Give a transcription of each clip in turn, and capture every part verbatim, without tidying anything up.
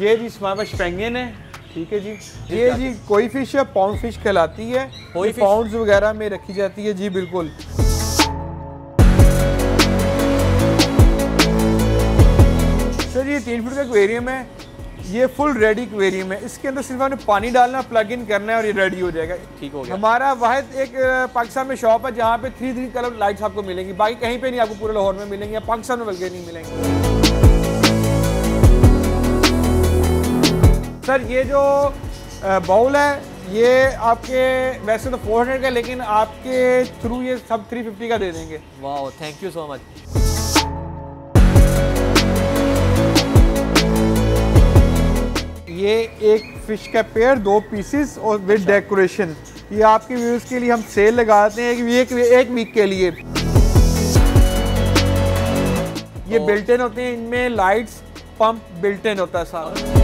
ये जी हमारे पास स्पेंगेन है, ठीक है जी, ये जी कोई फिश है, पाउंड फिश कहलाती है, कोई पाउंड्स वगैरह में रखी जाती है जी, बिल्कुल। सर ये तीन फुट का एक्वेरियम है, ये फुल रेडी एक्वेरियम है, इसके अंदर सिर्फ हमने पानी डालना, प्लग इन करना है और ये रेडी हो जाएगा, ठीक हो गया। हमारा वाहिद एक पाकिस्तान में शॉप है जहाँ पे थ्री थ्री कलर लाइट्स आपको मिलेंगी, बाकी कहीं पे नहीं आपको पूरे लाहौर में मिलेंगी या पाकिस्तान में बल्कि नहीं मिलेंगी। सर ये जो बाउल है ये आपके वैसे तो फोर हंड्रेड का, लेकिन आपके थ्रू ये सब थ्री फिफ्टी का दे देंगे। वाह, थैंक यू सो मच। ये एक फ़िश का पेयर, दो पीसेस और विद डेकोरेशन, ये आपके व्यूज़ के लिए हम सेल लगाते हैं एक एक वीक के लिए। ये बिल्टन होते हैं, इनमें लाइट्स पंप बिल्टन होता है सारा।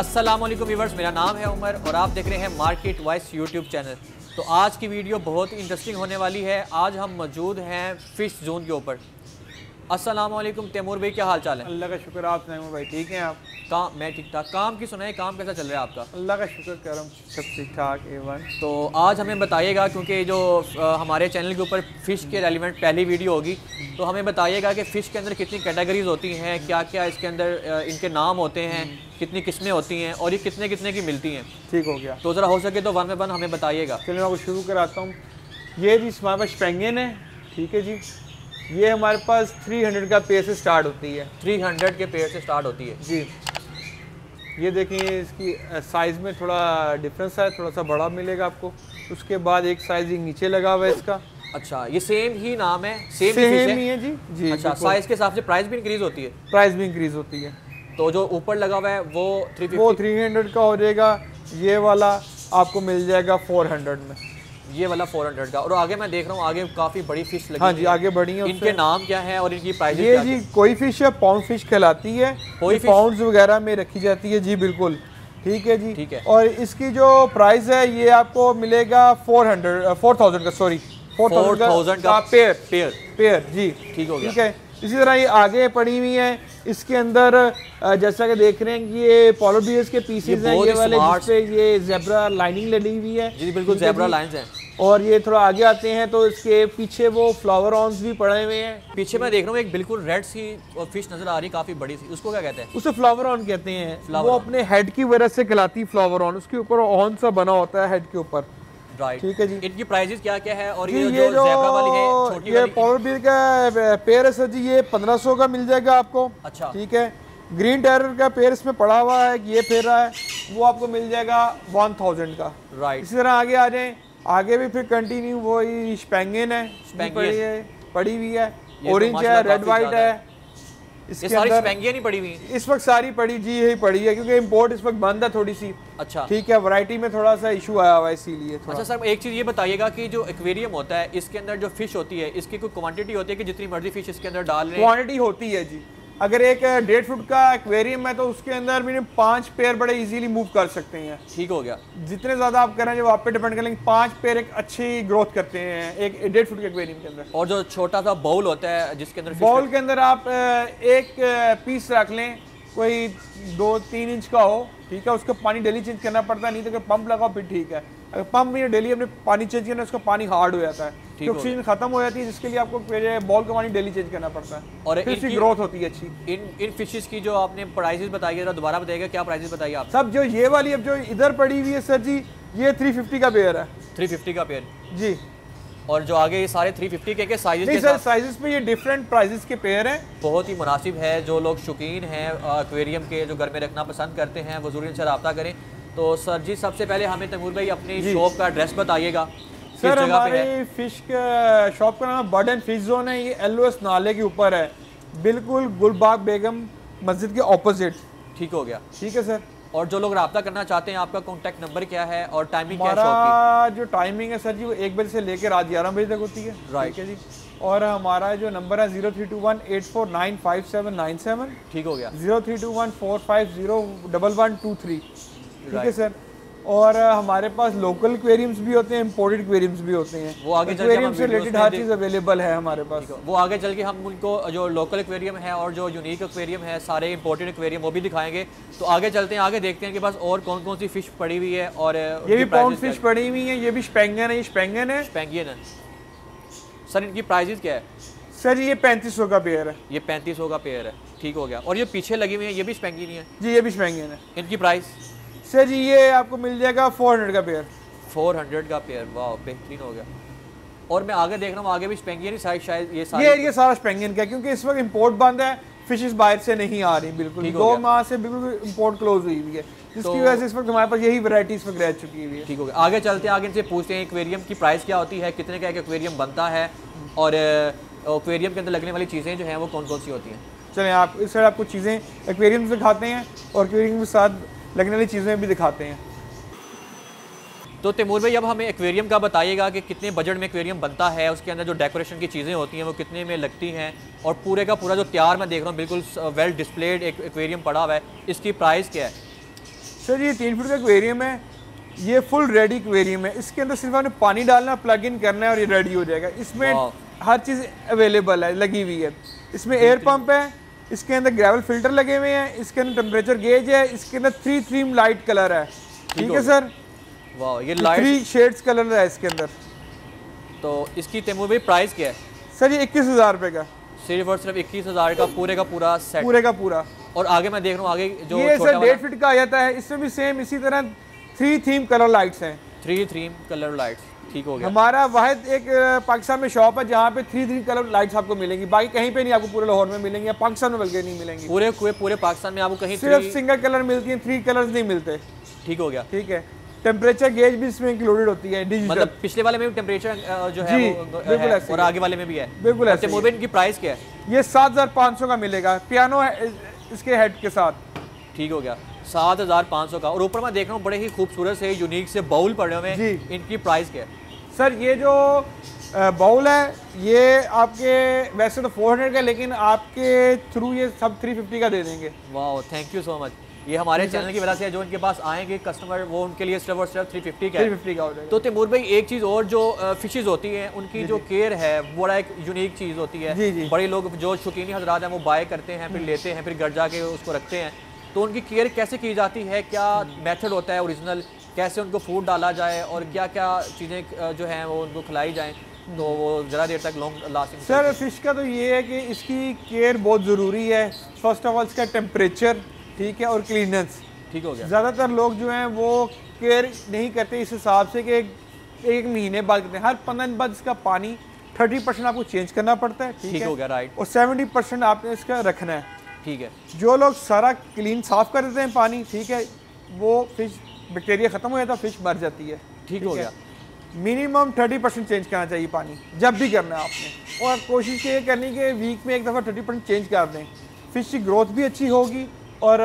अस्सलाम वालेकुम व्यूअर्स, मेरा नाम है उमर और आप देख रहे हैं मार्केट वॉइस यूट्यूब चैनल। तो आज की वीडियो बहुत ही इंटरेस्टिंग होने वाली है। आज हम मौजूद हैं फ़िश जोन के ऊपर। अस्सलामुअलैकुम तैमूर भाई, क्या हाल चाल है? अल्लाह का शुक्र, आप तैमूर भाई ठीक हैं? आप काम? मैं ठीक ठाक। काम की सुनाए, काम कैसा चल रहा है आपका? अल्लाह का शुक्र करम, सब ठीक ठाक एवन। तो आज हमें बताइएगा, क्योंकि जो आ, हमारे चैनल के ऊपर फ़िश के रेलिवेंट पहली वीडियो होगी, तो हमें बताइएगा कि फ़िश के अंदर कितनी कैटेगरीज होती हैं, क्या क्या इसके अंदर इनके नाम होते हैं, कितनी किस्में होती हैं और ये कितने कितने की मिलती हैं। ठीक हो गया। तो ज़रा हो सके तो वन बाय वन हमें बताइएगा। चलिए मैं आपको शुरू कराता हूँ। ये जी हमारे पास स्पेंगेन है, ठीक है जी, ये हमारे पास तीन सौ का पेयर से स्टार्ट होती है, तीन सौ के पेयर से स्टार्ट होती है जी। ये देखिए इसकी साइज़ में थोड़ा डिफरेंस है, थोड़ा सा बड़ा मिलेगा आपको। उसके बाद एक साइज नीचे लगा हुआ है इसका। अच्छा, ये सेम ही नाम है, सेम, सेम ही है जी जी। अच्छा, साइज़ के हिसाब से प्राइस भी इंक्रीज़ होती है? प्राइस भी इंक्रीज़ होती है। तो जो ऊपर लगा हुआ है वो थ्री वो थ्री हंड्रेड का हो जाएगा, ये वाला आपको मिल जाएगा फोर हंड्रेड में, ये वाला चार सौ का। और आगे मैं देख रहा हूँ आगे काफी बड़ी फिश लगी। हाँ जी, आगे बड़ी है। इनके नाम क्या है और इनकी प्राइस? ये जी कोई फिश है, पाउंड फिश कहलाती है, पाउंड्स वगैरह में रखी जाती है जी, बिल्कुल। ठीक है जी, ठीक है। और इसकी जो प्राइस है ये आपको मिलेगा फोर हंड्रेड फोर थाउजेंड का सॉरी फोर थाउजेंड का पेयर पेयर पेयर जी, ठीक हो गया। ठीक है, इसी तरह ये आगे पड़ी हुई है, इसके अंदर जैसा कि देख रहे हैं ये पोलर बियर्स के पीसेस हैं, ये वाले जिसपे ये ज़ेब्रा लाइनिंग लगी हुई है जी, बिल्कुल ज़ेब्रा लाइंस हैं। और ये थोड़ा आगे आते हैं तो इसके पीछे वो फ्लावर ऑन्स भी पड़े हुए हैं। पीछे मैं देख रहा हूँ एक बिल्कुल रेड सी फिश नजर आ रही है, काफी बड़ी सी, उसको क्या कहते हैं? उसे फ्लावर ऑन कहते हैं, वो अपने हेड की वजह से कहलाती है फ्लावर ऑन, उसके ऊपर ऑन सा बना होता है हेड के ऊपर। ठीक है जी। इनकी प्राइसेस क्या क्या है? और ये ये जो ज़ेब्रा वाली है, छोटी वाली, ये पावर बीयर का पेयर है सर जी, ये पंद्रह सौ का मिल जाएगा आपको। अच्छा, ठीक है। ग्रीन टेरर का पेयर इसमें पड़ा हुआ है, ये पेयर है, वो आपको मिल जाएगा वन थाउजेंड का। राइट। इसी तरह आगे आ जाए, आगे भी फिर कंटिन्यू वही स्पेंगेन है, स्पेंगेन पड़ी हुई है, ऑरेंज है, रेड वाइट है, इसके सारी स्पेंगियां नहीं पड़ी हुई इस वक्त, सारी पड़ी जी यही पड़ी है क्योंकि इंपोर्ट इस वक्त बंद है थोड़ी सी। अच्छा, ठीक है। वैरायटी में थोड़ा सा इशू आया हुआ है इसीलिए। अच्छा सर, एक चीज़ ये बताइएगा कि जो एक्वेरियम होता है इसके अंदर जो फिश होती है, इसकी कोई क्वांटिटी होती है कि जितनी मर्जी फिश इसके अंदर डाल रहे हैं? क्वांटिटी होती है जी, अगर एक डेढ़ फुट का एक्वेरियम है तो उसके अंदर भी पाँच पेयर बड़े इजीली मूव कर सकते हैं। ठीक हो गया। जितने ज़्यादा आप करें वो आप पे डिपेंड करेंगे, पाँच पेयर एक अच्छी ग्रोथ करते हैं एक डेढ़ फुट के एक्वेरियम के अंदर। और जो छोटा सा बाउल होता है जिसके अंदर, बाउल के अंदर आप एक पीस रख लें, कोई दो तीन इंच का हो, ठीक है, उसका पानी डेली चेंज करना पड़ता है, नहीं तो अगर पंप लगाओ फिर ठीक है, अगर पंप में डेली हमने पानी चेंज करना है उसका पानी हार्ड हो जाता है, ऑक्सीजन खत्म हो जाती है, जिसके लिए आपको बॉल का पानी डेली चेंज करना पड़ता है और इसकी ग्रोथ होती है अच्छी। इन इन फिशेस की जो आपने प्राइसेस बताई है, दोबारा बताइएगा क्या प्राइसेस बताई आप सब? जो ये वाली अब जो इधर पड़ी हुई है सर जी, ये थ्री फिफ्टी का पेयर है, थ्री फिफ्टी का पेयर जी। और जो आगे ये सारे थ्री फिफ्टी के के साइजेस के साथ साइजेस में ये डिफरेंट प्राइसेस के पेयर हैं, बहुत ही मुनासिब है। जो लोग शौकीन हैं एक्वेरियम के, जो घर में रखना पसंद करते हैं, वो ज़रूर इनसे रब्ता करें। तो सर जी सबसे पहले हमें तैमूर भाई अपनी शॉप का एड्रेस बताइएगा। सर हमारी फ़िश का शॉप का नाम बर्ड एंड फिश जोन है, ये एल ओ एस नाले के ऊपर है, बिल्कुल गुलबाग बेगम मस्जिद के ऑपोजिट। ठीक हो गया। ठीक है सर। और जो लोग रब्ता करना चाहते हैं, आपका कॉन्टैक्ट नंबर क्या है और टाइमिंग क्या है शॉप की? जो टाइमिंग है सर जी वो एक बजे से लेकर रात ग्यारह बजे तक होती है। राइट है जी। और हमारा जो नंबर है zero three two one eight four nine five seven nine seven. ठीक हो गया। Zero three two one four five zero double one two three. ठीक है सर। और हमारे पास लोकल एक्वेरियम्स भी होते हैं, इंपोर्टेड एक्वेरियम्स भी होते हैं। वो आगे एक्वेरियम्स से रिलेटेड हर चीज़ अवेलेबल है हमारे पास। वो आगे चल के हम उनको जो लोकल एक्वेरियम है और जो यूनिक एक्वेरियम है, सारे इंपोर्टेड एक्वेरियम वो भी दिखाएंगे। तो आगे चलते हैं, आगे देखते हैं कि पास और कौन कौन सी फिश पड़ी हुई है। और ये भी पाउंड फिश पड़ी हुई है, ये भी स्पेंगन है, ये स्पेंगन है स्पेंगन है सर। इनकी प्राइजेस क्या है सर? ये पैंतीस सौ का पेयर है, ये पैंतीस सौ का पेयर है। ठीक हो गया। और ये पीछे लगी हुई है, ये भी स्पेंगन है जी, ये भी स्पेंगन है। इनकी प्राइस सर ये आपको मिल जाएगा चार सौ का पेयर, चार सौ का पेयर। वाह, बेहतरीन हो गया। और मैं आगे देख रहा हूँ, आगे भी स्पेंगियन शायद शायद ये सारे ये एरिया सारा स्पेंगियन का है, क्योंकि इस वक्त इंपोर्ट बंद है, फिशेस बाहर से नहीं आ रही। बिल्कुल दो माह से बिल्कुल इंपोर्ट क्लोज हुई हुई है, जिसकी वजह से इस वक्त हमारे पास यही वैरायटी इस वक्त रह चुकी है। ठीक हो गया। आगे चलते हैं, आगे इनसे पूछते हैं एक्वेरियम की प्राइस क्या होती है, कितने का एक एक्वेरियम बनता है, और एक्वेरियम के अंदर लगने वाली चीज़ें जो हैं वो कौन कौन सी होती हैं। चलें आप इस साइड आपको चीज़ें एक्वेरियम से खाते हैं और एक्वेरियम के साथ लगने वाली चीज़ें भी दिखाते हैं। तो तैमूर भाई अब हमें एक्वेरियम का बताइएगा कि कितने बजट में एक्वेरियम बनता है, उसके अंदर जो डेकोरेशन की चीज़ें होती हैं वो कितने में लगती हैं, और पूरे का पूरा जो तैयार मैं देख रहा हूँ बिल्कुल वेल डिस्प्लेड एक एक्वेरियम पड़ा हुआ है, इसकी प्राइस क्या है? सर ये तीन फुट का एक्वेरियम है, ये फुल रेडी एक्वेरियम है। इसके अंदर सिर्फ हमें पानी डालना, प्लग इन करना है और ये रेडी हो जाएगा। इसमें हर चीज़ अवेलेबल है, लगी हुई है। इसमें एयर पम्प है, इसके अंदर ग्रेवल फिल्टर लगे हुए हैं, इसके अंदर टेम्परेचर गेज है, इसके अंदर थ्री थ्री लाइट कलर है। ठीक है सर। वाह, ये लाइट थ्री शेड्स कलर है इसके अंदर। तो इसकी तैमूर भाई प्राइस क्या है? सर ये इक्कीस हज़ार रुपये का, सिर्फ और सिर्फ इक्कीस हज़ार का पूरे का पूरा सेट, पूरे का पूरा। और आगे मैं देख रहा हूँ आगे जो ये सर डेढ़ फिट का आ जाता है, इसमें भी सेम इसी तरह थ्री थीम कलर लाइट्स हैं, थ्री थीम कलर लाइट्स। ठीक हो गया। हमारा वाहिद एक पाकिस्तान में शॉप है जहाँ पे थ्री थ्री कलर लाइट्स आपको मिलेंगी, बाकी कहीं पे नहीं आपको पूरे लाहौर में मिलेंगी या पाकिस्तान में बल्कि नहीं मिलेंगी। पूरे पूरे पाकिस्तान में आपको कहीं सिर्फ सिंगल कलर मिलती है, थ्री कलर्स नहीं मिलते। ठीक हो गया। ठीक है। टेम्परेचर गेज भी इसमें इंक्लूडेड होती है, डिजिटल। मतलब पिछले वाले में भी टेम्परेचर जो है बिल्कुल ऐसे, और आगे वाले में भी है बिल्कुल ऐसे। मोबाइल की प्राइस क्या है? ये सात हज़ार पाँच सौ का मिलेगा, पियानो है इसके हेड के साथ। ठीक हो गया, सात हज़ार पाँच सौ का। और ऊपर मैं देख रहा हूँ बड़े ही खूबसूरत से यूनिक से बाउल पड़े हुए हैं, इनकी प्राइस क्या है? सर ये जो बाउल है ये आपके वैसे तो चार सौ का, लेकिन आपके थ्रू ये सब तीन सौ पचास का दे देंगे। वाह, थैंक यू सो मच। ये हमारे चैनल की वजह से जो इनके पास आएंगे कस्टमर वो उनके लिए सिर्फ और सिर्फ तीन सौ पचास का तीन सौ पचास का हो जाएगा। तो तैमूर भाई एक चीज़ और, जो फिशेज़ होती हैं उनकी जो केयर है बड़ा एक यूनिक चीज़ होती है, बड़े लोग जो शौकीन हजरात हैं वो बाय करते हैं, फिर लेते हैं, फिर घर जाके उसको रखते हैं। तो उनकी केयर कैसे की जाती है, क्या मेथड होता है ओरिजिनल, कैसे उनको फूड डाला जाए और क्या क्या चीज़ें जो हैं वो उनको खिलाई जाएं तो वो ज़रा देर तक लॉन्ग लास्टिंग। सर फिश का तो ये है कि इसकी केयर बहुत ज़रूरी है। फर्स्ट ऑफ ऑल इसका टेम्परेचर ठीक है और क्लीनेंस। ठीक हो गया। ज़्यादातर लोग जो हैं वो केयर नहीं करते इस हिसाब से कि एक, एक महीने बाद करते हैं। हर पंद्रह दिन बाद इसका पानी थर्टी परसेंट आपको चेंज करना पड़ता है। ठीक हो गया, राइट। और सेवेंटी परसेंट आपने इसका रखना है। ठीक है। जो लोग सारा क्लीन साफ कर देते हैं पानी, ठीक है, वो फिश बैक्टीरिया खत्म हो जाता है, फिश मर जाती है। ठीक हो गया। मिनिमम थर्टी परसेंट चेंज करना चाहिए पानी, जब भी करना है आपने। और कोशिश ये करनी कि वीक में एक दफ़ा थर्टी परसेंट चेंज कर दें। फिश की ग्रोथ भी अच्छी होगी और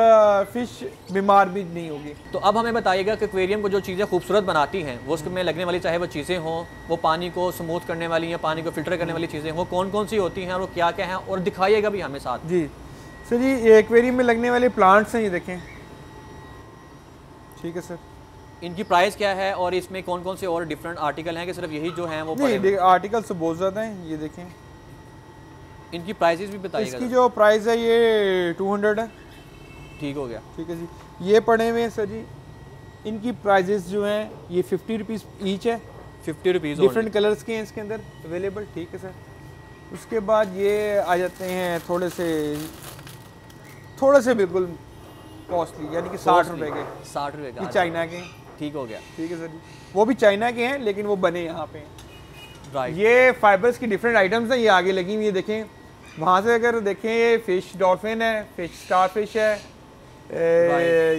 फिश बीमार भी नहीं होगी। तो अब हमें बताइएगा कि एक्वेरियम को जो चीज़ें खूबसूरत बनाती हैं वो उसमें लगने वाली, चाहे वो चीज़ें हों, वो पानी को स्मूथ करने वाली या पानी को फिल्टर करने वाली चीज़ें हों, कौन कौन सी होती हैं और वो क्या क्या हैं, और दिखाइएगा भी हमें साथ। जी सर जी ये एक्वेरियम में लगने वाले प्लांट्स हैं, ये देखें। ठीक है सर। इनकी प्राइस क्या है और इसमें कौन कौन से और डिफरेंट आर्टिकल हैं कि सिर्फ यही जो हैं वो नहीं, आर्टिकल से बहुत ज़्यादा हैं। ये देखें, इनकी प्राइसेस भी बताइए। इसकी जो प्राइस है ये दो सौ है। ठीक हो गया। ठीक है जी। ये पड़े हुए हैं सर जी, इनकी प्राइसेस जो हैं ये फिफ्टी रुपीज़ ईच है। फिफ्टी रुपीज़ डिफरेंट कलर्स के हैं इसके अंदर अवेलेबल। ठीक है सर। उसके बाद ये आ जाते हैं थोड़े से थोड़े से बिल्कुल कॉस्टली, यानी कि साठ रुपए के साठ रुपए का चाइना के। ठीक हो गया। ठीक है सर जी। वो भी चाइना के हैं लेकिन वो बने यहाँ पे। राइट। ये फाइबर्स की डिफरेंट आइटम्स हैं, ये आगे लगी हुई। ये देखें वहाँ से अगर देखें, ये फिश डॉल्फिन है, फिश स्टारफिश है। ये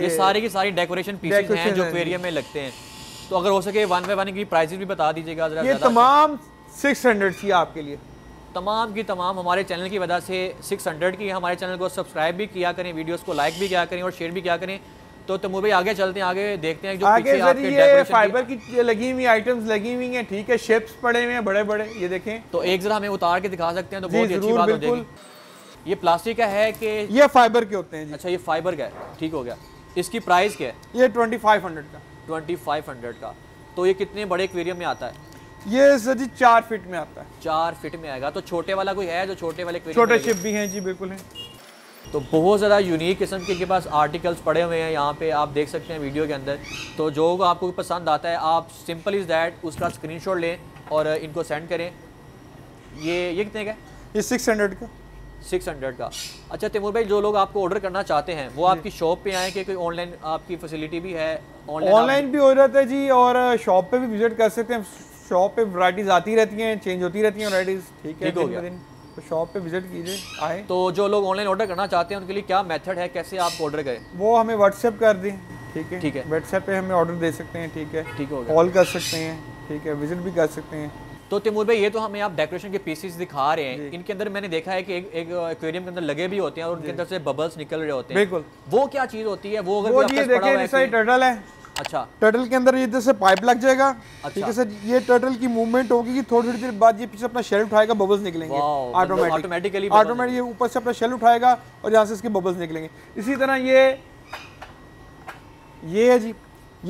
ये सारी की सारी डेकोरेशन पीसेस हैं जो एक्वेरियम में लगते हैं। तो अगर हो सके वन बाय वन की प्राइसेस भी बता दीजिएगा। ये तमाम सिक्स हंड्रेड थी आपके लिए, तमाम की तमाम हमारे चैनल की वजह से छह सौ की। हमारे चैनल को सब्सक्राइब भी किया करें, वीडियोस को लाइक भी किया करें और शेयर भी किया करें। तो तैमूर भाई आगे चलते हैं, आगे देखते हैं जो आगे पीछे आपके ये फाइबर की लगी हुई आइटम्स लगी हुई हैं। ठीक है। शेप्स पड़े हुए हैं बड़े बड़े, ये देखें। तो एक जरा हमें उतार के दिखा सकते हैं तो बहुत ही अच्छी बात हो जाएगी। ये प्लास्टिक का है कि ये फाइबर के होते हैं? अच्छा, ये फाइबर का है। ठीक हो गया। इसकी प्राइस क्या है? ये ट्वेंटी फाइव हंड्रेड का ट्वेंटी फाइव हंड्रेड का। तो ये कितने बड़े एक्वेरियम में आता है? ये सर जी चार फीट में आता है। चार फीट में आएगा। तो छोटे वाला कोई है जो छोटे वाले? छोटे शिप भी हैं जी, बिल्कुल हैं। तो बहुत ज़्यादा यूनिक किस्म के इनके पास आर्टिकल्स पड़े हुए हैं यहाँ पे, आप देख सकते हैं वीडियो के अंदर। तो जो आपको पसंद आता है आप सिंपल इज़ दैट उसका स्क्रीनशॉट लें और इनको सेंड करें। ये ये कितने का? ये सिक्स हंड्रेड का। सिक्स हंड्रेड का। अच्छा तैमूर भाई, जो लोग आपको ऑर्डर करना चाहते हैं वो आपकी शॉप पे आए कि कोई ऑनलाइन आपकी फैसिलिटी भी है? ऑनलाइन भी हो जाता है जी, और शॉप पे भी विजिट कर सकते हैं। शॉप पे वैरायटीज आती रहती हैं, चेंज होती रहती हैं वैरायटीज। ठीक है, दिन दिन तो शॉप पे विजिट कीजिए, आए। तो जो लोग ऑनलाइन ऑर्डर करना चाहते हैं उनके लिए क्या मेथड है, कैसे आप ऑर्डर करें? वो हमें व्हाट्सएप कर दें, ठीक है? ठीक है, व्हाट्सएप पे हमें ऑर्डर दे सकते हैं, ठीक है? ठीक है, कॉल कर सकते हैं, ठीक है, विजिट भी कर सकते हैं। तो तैमूर भाई, ये तो हमें आप डेकोरेशन के पीसेस दिखा रहे हैं, इनके अंदर मैंने देखा है कि एक एक एक्वेरियम के अंदर लगे भी होते हैं और उनके अंदर से बबल्स निकल रहे होते हैं। बिल्कुल, वो क्या चीज़ होती है वो? अगर वो ये देखिए, जैसे टर्टल है। अच्छा, टर्टल के अंदर ये जैसे पाइप लग जाएगा, ठीक है सर? ये टर्टल की मूवमेंट होगी कि थोड़ी थोड़ी देर बाद ये पीछे अपना शेल उठाएगा, बबल्स निकलेंगे ऑटोमेटिकली। ऑटोमेटिक ये ऊपर से अपना शेल उठाएगा और यहाँ से इसके बबल्स निकलेंगे। इसी तरह ये ये है जी,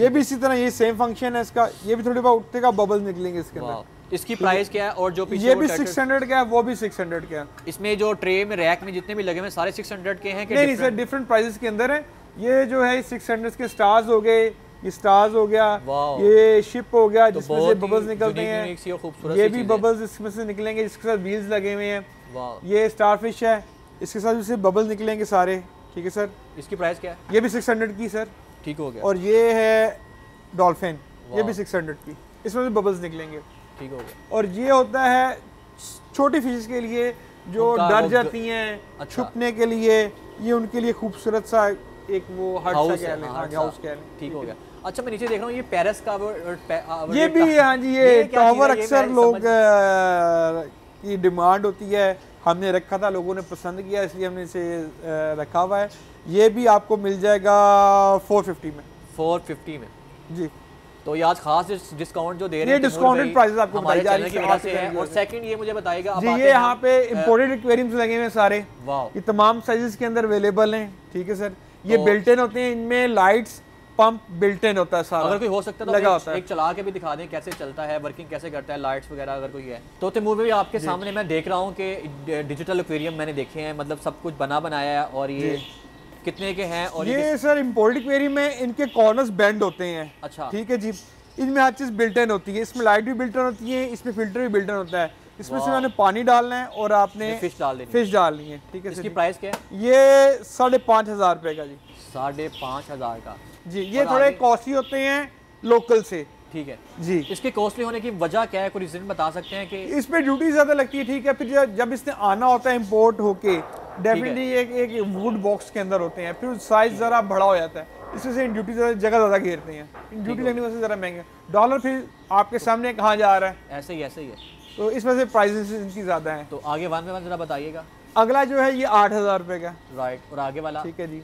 ये भी इसी तरह ये सेम फंक्शन है इसका। ये भी थोड़ी बहुत उठतेगा, बबल्स निकलेंगे इसके अंदर। इसकी प्राइस क्या है? और जो पीछे ये भी सिक्स हंड्रेड का है, वो भी सिक्स हंड्रेड का है। इसमें जो ट्रे में रैक में जितने भी लगे हुए सारे सिक्स हंड्रेड के हैं? नहीं, नहीं सर, डिफरेंट प्राइसेस के अंदर है। ये जो है सिक्स हंड्रेड के स्टार्स हो गए, ये स्टार्स हो गया, ये शिप हो गया, तो जिसमें से बबल्स निकलते हैं। ये भी बबल्स इसमें से निकलेंगे, इसके साथ व्हील्स लगे हुए हैं। ये स्टारफिश है, इसके साथ इससे बबल्स निकलेंगे सारे, ठीक है सर? इसकी प्राइस क्या है? ये भी सिक्स हंड्रेड की सर, ठीक हो गया। और ये है डॉल्फिन, ये भी सिक्स हंड्रेड की, इसमें से बबल्स निकलेंगे, ठीक हो गया। और ये होता है छोटी फिशेस के लिए जो डर जाती हैं छुपने के लिए, ये उनके लिए खूबसूरत सा एक वो हाउस है, हाउस कह लें, ठीक हो गया। अच्छा, मैं नीचे देख रहा हूँ ये पेरिस का ये भी, हाँ जी, ये टावर अक्सर लोग की डिमांड होती है, हमने रखा था, लोगों ने पसंद किया, इसलिए हमने इसे रखा हुआ है। ये भी आपको मिल जाएगा फोर फिफ्टी में। फोर फिफ्टी में जी। तो ये आज खास डिस्काउंट जो दे रहे हैं, ये डिस्काउंटेड प्राइसेस आपको बताई जा रही है। और सेकंड ये मुझे बताइएगा जी, ये यहाँ पे इंपोर्टेड एक्वेरियम्स लगे हुए सारे, ये तमाम साइजेस के अंदर अवेलेबल हैं, ठीक है सर? ये बिल्ट इन होते हैं, इनमें लाइट्स पंप बिल्ट इन होता है सारा। अगर कोई हो सकता है तो लगा होता है, एक चला के भी दिखा दें कैसे चलता है, वर्किंग कैसे करता है, लाइट्स वगैरह अगर कोई है तो। तैमूर भाई, आपके सामने मैं देख रहा हूँ कि डिजिटल एक्वेरियम मैंने देखे हैं, मतलब सब कुछ बना बनाया है। और ये कितने के हैं? और ये, ये सर इंपोर्टेड क्वेरी में इनके कॉर्नर्स बेंड होते हैं। अच्छा, ठीक है जी। इनमें हर चीज़ बिल्ट इन होती है, इसमें लाइट भी बिल्ट इन होती है, इसमें फिल्टर भी बिल्ट इन होता है। इसमें से मैंने पानी डालना है और आपने फिश डाल देनी, फिश डालनी है, ठीक है। इसकी प्राइस क्या है? ये साढ़े पाँच हज़ार रुपये का जी। साढ़े पाँच हज़ार का जी। ये थोड़े कॉस्टली होते हैं लोकल से, ठीक है जी। इसके कॉस्टली होने की वजह क्या है, कोई रीज़न बता सकते हैं कि? इस पर ड्यूटी ज़्यादा लगती है, ठीक है। फिर जब इसने आना होता है इम्पोर्ट होके, डेफिनेटली एक एक वुड बॉक्स के अंदर होते हैं, फिर साइज ज़रा बड़ा हो जाता है, इससे से इन ड्यूटी जगह ज़्यादा घेरते हैं, इन ड्यूटी लगने वजह से ज़रा महंगे। डॉलर फिर आपके सामने कहाँ जा रहा है, ऐसे ही ऐसे ही है, तो इस वजह से प्राइसेस इनकी ज़्यादा हैं। तो आगे वन में ज़रा बताइएगा। अगला जो है ये आठ हज़ार रुपये का, राइट। और आगे वाला? ठीक है जी,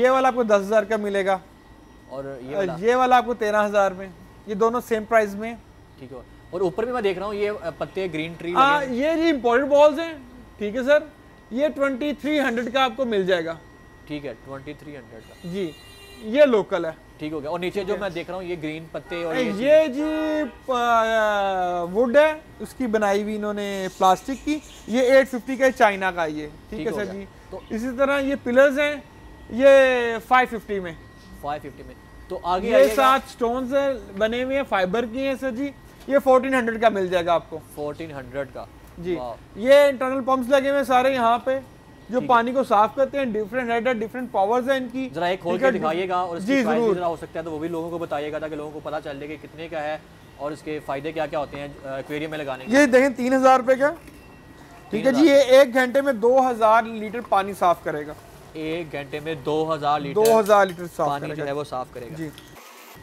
ये वाला आपको दस हज़ार का मिलेगा, और ये वाला आपको तेरह हज़ार में, ये दोनों सेम प्राइस में, ठीक है। और ऊपर भी मैं देख रहा हूँ ये पत्ते ग्रीन ट्री, हाँ ये जी इम्पोर्टेड बॉल्स हैं, ठीक है सर? ये ट्वेंटी थ्री हंड्रेड का आपको मिल जाएगा, ठीक है, ट्वेंटी थ्री हंड्रेड का जी। ये लोकल है, ठीक हो गया। और नीचे जो मैं देख रहा हूँ ये ग्रीन पत्ते और ये, ये जी वुड है, उसकी बनाई हुई इन्होंने प्लास्टिक की। ये एट फिफ्टी का चाइना का ये, ठीक है सर जी। तो इसी तरह ये पिलर्स हैं, ये फाइव फिफ्टी में, फाइव फिफ्टी में। तो आगे ये सात स्टोन बने हुए हैं, फाइबर की हैं सर जी। ये फोर्टीन हंड्रेड का मिल जाएगा आपको, फोर्टीन हंड्रेड का जी। ये इंटरनल पंप्स लगे हुए सारे यहाँ पे जो पानी को साफ करते हैं। डिफरेंट हेड है, डिफरेंट पावर्स हैं इनकी। जरा एक खोल के दिखाइएगा और इसकी प्राइस जरा हो सकता है तो वो भी लोगों को बताइएगा, ताकि लोगों को पता चल जाए कि कितने का है और इसके फायदे क्या क्या होते हैं एक्वेरियम में लगाने के। ये देखें तीन हजार रुपये का, ठीक है जी। ये एक घंटे में दो हजार लीटर पानी साफ करेगा। एक घंटे में दो हजार लीटर दो हजार लीटर पानी जो है वो साफ करेगा जी।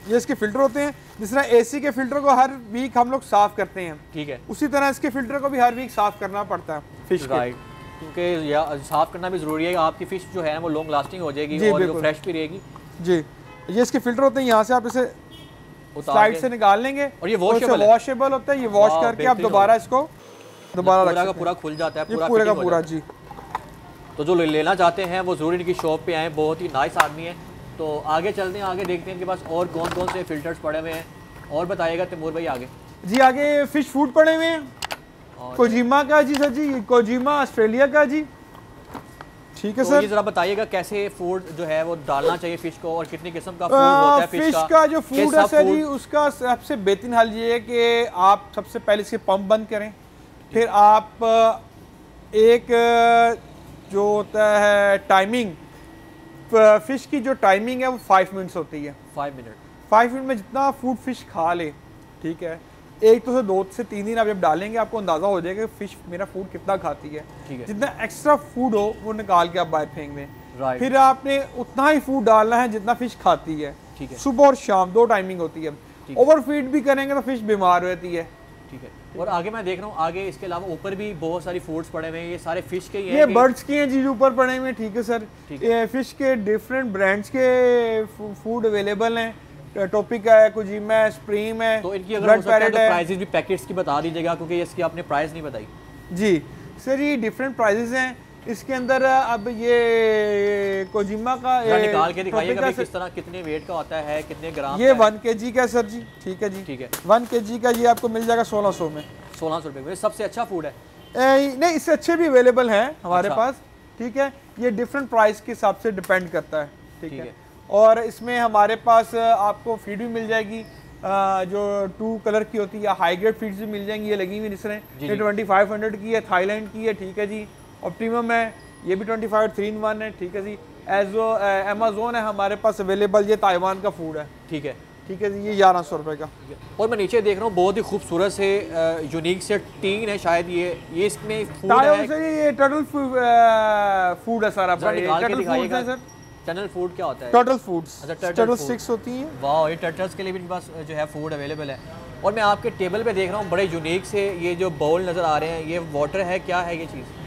ये इसके फिल्टर होते हैं, जिस तरह एसी के फिल्टर को हर वीक हम लोग साफ करते हैं, ठीक है, उसी तरह इसके फिल्टर को भी हर वीक साफ करना पड़ता है फिश के, क्योंकि साफ करना भी जरूरी है। आपकी फिश जो है वो लॉन्ग लास्टिंग हो जाएगी और जो फ्रेश भी रहेगी जी। ये इसके फिल्टर होते हैं, यहाँ से आप इसे साइड से निकाल लेंगे और ये वॉशेबल होता है। ये वॉश करके आप दोबारा इसको दोबारा पूरा खुल जाता है, पूरा का पूरा जी। तो जो लेना चाहते हैं वो जरूर इनकी शॉप पे आए, बहुत ही नाइस आदमी है। तो आगे चलते हैं, आगे देखते हैं इनके पास और कौन कौन से फ़िल्टर्स पड़े हुए हैं। और बताइएगा तैमूर भाई आगे। जी आगे फ़िश फूड पड़े हुए हैं, कोजीमा का जी सर, जी कोजीमा ऑस्ट्रेलिया का जी। ठीक है तो सर, ये जरा बताइएगा कैसे फूड जो है वो डालना चाहिए फिश को और कितनी किस्म का फूड होता है फिश का? का जो फूड है सर जी, उसका सबसे बेहतरीन हाल ये है कि आप सबसे पहले इसके पंप बंद करें, फिर आप एक जो होता है टाइमिंग फ़िश की, जो टाइमिंग है वो फाइव मिनट्स होती है। फाइव मिनट फाइव मिनट में जितना फूड फिश खा ले, ठीक है, एक तो से दो से तीन दिन आप जब डालेंगे आपको अंदाज़ा हो जाएगा कि फ़िश मेरा फूड कितना खाती है। जितना एक्स्ट्रा फूड हो वो निकाल के आप बाहर फेंक दें। फिर आपने उतना ही फूड डालना है जितना फ़िश खाती है। ठीक है, सुबह और शाम दो टाइमिंग होती है। ओवर फीड भी करेंगे तो फिश बीमार रहती है। ठीक है, और आगे मैं देख रहा हूँ आगे इसके अलावा ऊपर भी बहुत सारी फूड्स पड़े हुए हैं, ये सारे फिश के ही हैं, ये बर्ड्स के हैं जी ऊपर पड़े हुए। ठीक है सर, ये फिश के डिफरेंट ब्रांड्स के फूड अवेलेबल हैं। टॉपिक है, कोजीमा है, स्प्रीम है, तो इनकी अगर हो सकता है तो प्राइसेस भी पैकेट्स की बता दीजिएगा, क्योंकि इसकी आपने प्राइस नहीं बताई। जी सर, ये डिफरेंट प्राइसेस हैं इसके अंदर। अब ये कोजीमा का निकाल के दिखाइएगा किस तरह, कितने वेट का होता है, कितने ग्राम? ये वन के जी का सर जी। ठीक है जी, ठीक है, वन के जी का ये आपको मिल जाएगा सोलह सौ में। सोलह सौ रुपये में सबसे अच्छा फूड है? नहीं, इससे अच्छे भी अवेलेबल हैं हमारे पास। ठीक है, ये डिफरेंट प्राइस के हिसाब से डिपेंड करता है। ठीक है, और इसमें हमारे पास आपको फीड भी मिल जाएगी जो टू कलर की होती है, हाई ग्रेड फीड्स भी मिल जाएंगी। ये लगी हुई जिसने ये ट्वेंटी फाइव हंड्रेड की है, थाईलैंड की है। ठीक है जी, ऑप्टिमम है, ये भी twenty five three in one है। ठीक है जी, एजो अमेजोन है हमारे पास अवेलेबल, ये ताइवान का फूड है। ठीक है, ठीक है जी, ये ग्यारह सौ रुपये का। और मैं नीचे देख रहा हूँ बहुत ही खूबसूरत से यूनिक से टीन है शायद, ये ये इसमें फूड है सर, ये टर्टल फूड है सारा। सर टर्टल फूड क्या होता है? टर्टल फूड्स, अच्छा टर्टल सिक्स होती हैं। वाह, ये टर्टल्स के लिए भी इनके पास जो है फूड अवेलेबल है। और मैं आपके टेबल पे देख रहा हूँ बड़े यूनिक से ये जो बाउल नज़र आ रहे हैं, ये वाटर है, क्या है ये चीज़?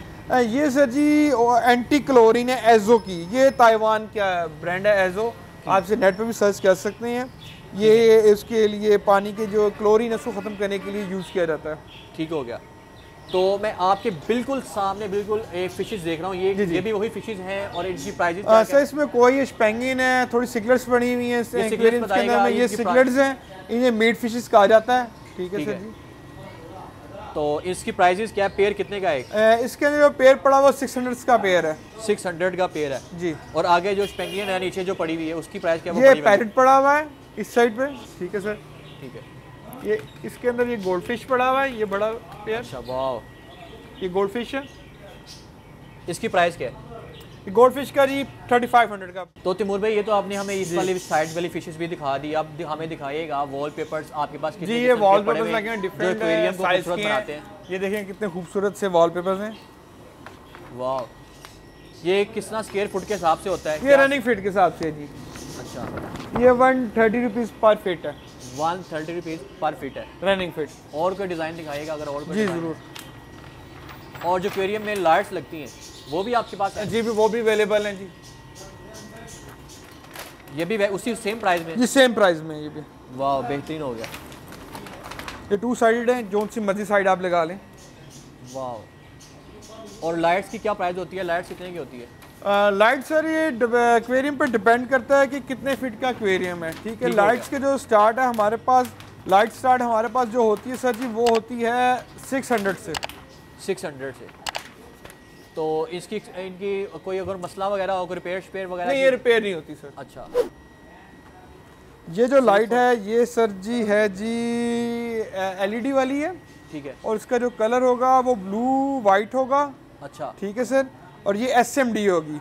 ये सर जी एंटी क्लोरीन है, एजो की, ये ताइवान का ब्रांड है एजो, आपसे नेट पे भी सर्च कर सकते हैं। ये इसके लिए पानी के जो क्लोरीन है उसको ख़त्म करने के लिए यूज़ किया जाता है। ठीक हो गया, तो मैं आपके बिल्कुल सामने बिल्कुल एक फिशेज देख रहा हूँ, ये जी जी। ये भी वही फिशेज हैं और इनकी प्राइजेस क्या सर? इसमें कोई स्पेंगिन है, थोड़ी सिगलेट्स बनी हुई हैं, ये सिगलेट्स हैं, इन्हें मीट फिशेज कहा जाता है। ठीक है सर जी, तो इसकी प्राइजेस क्या है, पेयर कितने का है इसके अंदर? जो पेयर पड़ा वो सिक्स हंड्रेड का पेयर है, सिक्स हंड्रेड का पेयर है जी। और आगे जो स्पेंगिन है नीचे जो पड़ी हुई है उसकी प्राइस क्या है? ये पैरेट पड़ा हुआ है इस साइड पे। ठीक है सर, ठीक है, ये इसके अंदर ये गोल्डफिश पड़ा हुआ है, ये बड़ा पेयर। शाबाश, ये गोल्डफिश है, इसकी प्राइस क्या है? गोल्डफिश का जी थर्टी फाइव हंड्रेड का। तो तैमूर भाई ये तो आपने हमें इस वाली साइड वाली फिशेस भी दिखा दी, अब हमें दिखाइएगा वॉलपेपर्स आपके पास कितने? जी ये वॉलपेपर्स लगे हैं डिफरेंट साइज के हैं, ये देखें कितने खूबसूरत से वॉलपेपर्स हैं। वाह, ये कितना स्क्वायर फुट के हिसाब से होता है? ये रनिंग फीट के हिसाब से जी। अच्छा, ये one thirty rupees per feet है, one thirty rupees per feet है रनिंग फिट। और कोई डिज़ाइन दिखाइएगा अगर और कोई? जी ज़रूर। और जो एक्वेरियम में लाइट्स लगती हैं वो भी आपके पास है? जी भी, वो भी अवेलेबल हैं जी, ये भी उसी सेम प्राइस में? जी सेम प्राइस में ये भी। वाह, बेहतरीन हो गया, ये टू साइडेड है, जो सी मर्जी साइड आप लगा लें। वाह, और लाइट्स की क्या प्राइस होती है, लाइट्स कितने की होती है? लाइट uh, सर ये एक्वेरियम पर डिपेंड करता है कि कितने फिट का एक्वेरियम है। ठीक है, लाइट्स के जो स्टार्ट है हमारे पास, लाइट स्टार्ट हमारे पास जो होती है सर जी वो होती है सिक्स हंड्रेड से। सिक्स हंड्रेड से, तो इसकी इनकी कोई अगर मसला वगैरह हो, कोई रिपेयर शपेयर वगैरह? नहीं, ये रिपेयर नहीं होती सर। अच्छा, ये जो लाइट है ये सर जी है जी एलईडी वाली है। ठीक है, और इसका जो कलर होगा वो ब्लू वाइट होगा। अच्छा, ठीक है सर, और ये एस एम डी होगी।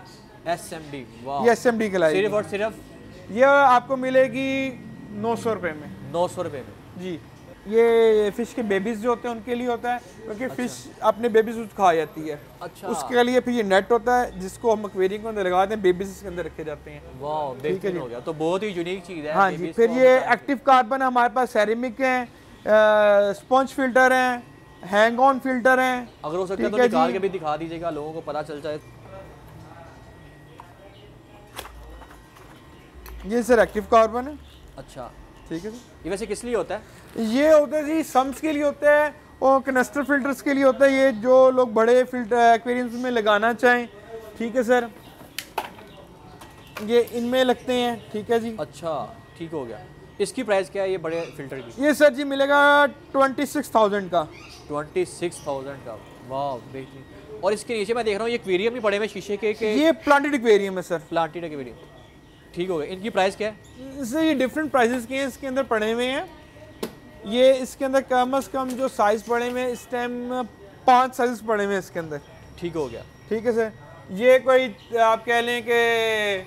एस एम डी, ये एस एम डी की लाइट सिर्फ और सिर्फ ये आपको मिलेगी नौ सौ रुपये में। नौ सौ रुपये में जी, ये फिश के बेबीज़ जो होते हैं उनके लिए होता है, क्योंकि अच्छा। फिश अपने बेबीज खा जाती है। अच्छा, उसके लिए फिर ये नेट होता है जिसको हम एक्वेरियम के अंदर लगाते हैं, बेबीज इसके अंदर रखे जाते हैं। वाह, बेहतरीन हो गया, तो बहुत ही यूनिक चीज़ है। हाँ जी, फिर ये एक्टिव कार्बन हमारे पास, सेरेमिक हैं, स्पंज फिल्टर हैं, हैंग ऑन फिल्टर हैं। अगर हो सकता है तो निकाल के भी दिखा दीजिएगा, लोगों को पता चल जाए। ये सर एक्टिव कार्बन है। अच्छा, ठीक है सर, ये वैसे किस लिए होता है? ये होता है जी सम्स के लिए होता है और कनस्टर फिल्टर्स के लिए होता है, ये जो लोग बड़े फिल्टर एक्वेरियम्स में लगाना चाहें। ठीक है सर, ये इनमें लगते हैं। ठीक है जी, अच्छा ठीक हो गया। इसकी प्राइस क्या है ये बड़े फिल्टर की? ये सर जी मिलेगा ट्वेंटी सिक्स थाउजेंड का। ट्वेंटी सिक्स थाउजेंड का, वाह बेहतरीन। और इसके नीचे मैं देख रहा हूँ ये एक्वेरियम भी बड़े में शीशे के, के ये प्लांटेड एक्वेरियम है सर, प्लांटेड एक्वेरियम। ठीक हो गया। इनकी प्राइस क्या है? इससे ये डिफरेंट प्राइसेस के हैं इसके अंदर पड़े हुए हैं। ये इसके अंदर कम अज़ कम जो साइज़ पड़े हुए हैं इस टाइम पाँच साइज पड़े हुए हैं इसके अंदर। ठीक हो गया। ठीक है सर, ये कोई आप कह लें कि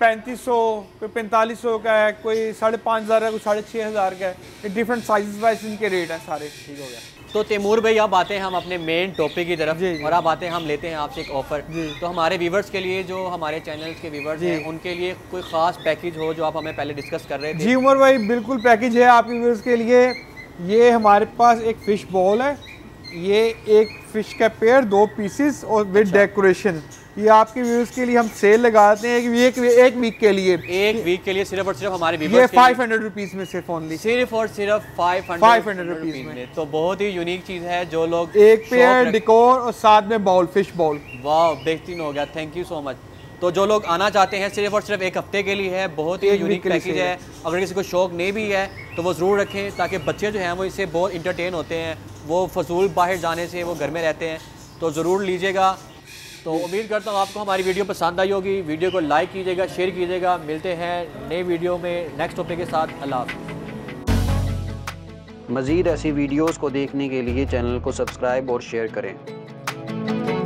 पैंतीस सौ कोई पैंतालीस सौ का है, कोई साढ़े पाँच हज़ार का, कोई साढ़े छः हज़ार का है। डिफरेंट साइज़ वाइज इनके रेट हैं सारे। ठीक हो गया। तो तैमूर भाई अब आते हैं हम अपने मेन टॉपिक की तरफ, और अब आते हैं हम लेते हैं आपसे एक ऑफ़र। तो हमारे व्यूवर्स के लिए, जो हमारे चैनल के व्यूवर्स हैं, उनके लिए कोई ख़ास पैकेज हो जो आप हमें पहले डिस्कस कर रहे थे? जी उमर भाई बिल्कुल पैकेज है आपके व्यूवर्स के लिए। ये हमारे पास एक फ़िश बॉल है, ये एक फ़िश का पेयर, दो पीसेस और विद डेकोरेशन। ये आपके व्यूवर्स के लिए हम सेल लगाते हैं एक, एक वीक के लिए, एक वीक के लिए सिर्फ और सिर्फ हमारे व्यूवर्स के लिए पाँच सौ रुपीस में सिर्फ ओनली, सिर्फ और सिर्फ पाँच सौ रुपीस में। तो बहुत ही यूनिक चीज़ है जो लोग एक पेयर डेकोर और साथ में बॉल, फिश बॉल। वाह बेहतरीन हो गया, थैंक यू सो मच। तो जो लोग आना चाहते हैं सिर्फ और सिर्फ एक हफ्ते के लिए है, बहुत ही यूनिक पैकेज है। अगर किसी को शौक नहीं भी है तो वो ज़रूर रखें, ताकि बच्चे जो हैं वो इससे बहुत इंटरटेन होते हैं, वो फजूल बाहर जाने से वो घर में रहते हैं। तो ज़रूर लीजिएगा। तो उम्मीद करता हूँ आपको हमारी वीडियो पसंद आई होगी। वीडियो को लाइक कीजिएगा, शेयर कीजिएगा। मिलते हैं नए वीडियो में नेक्स्ट टॉपिक के साथ। अल्लाह हाफ़िज़। मज़ीद ऐसी वीडियोज़ को देखने के लिए चैनल को सब्सक्राइब और शेयर करें।